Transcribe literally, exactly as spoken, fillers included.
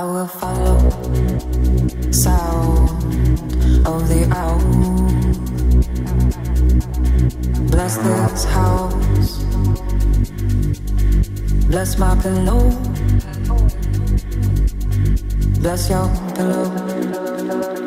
I will follow sound of the owl. Bless this house, bless my pillow, bless your pillow.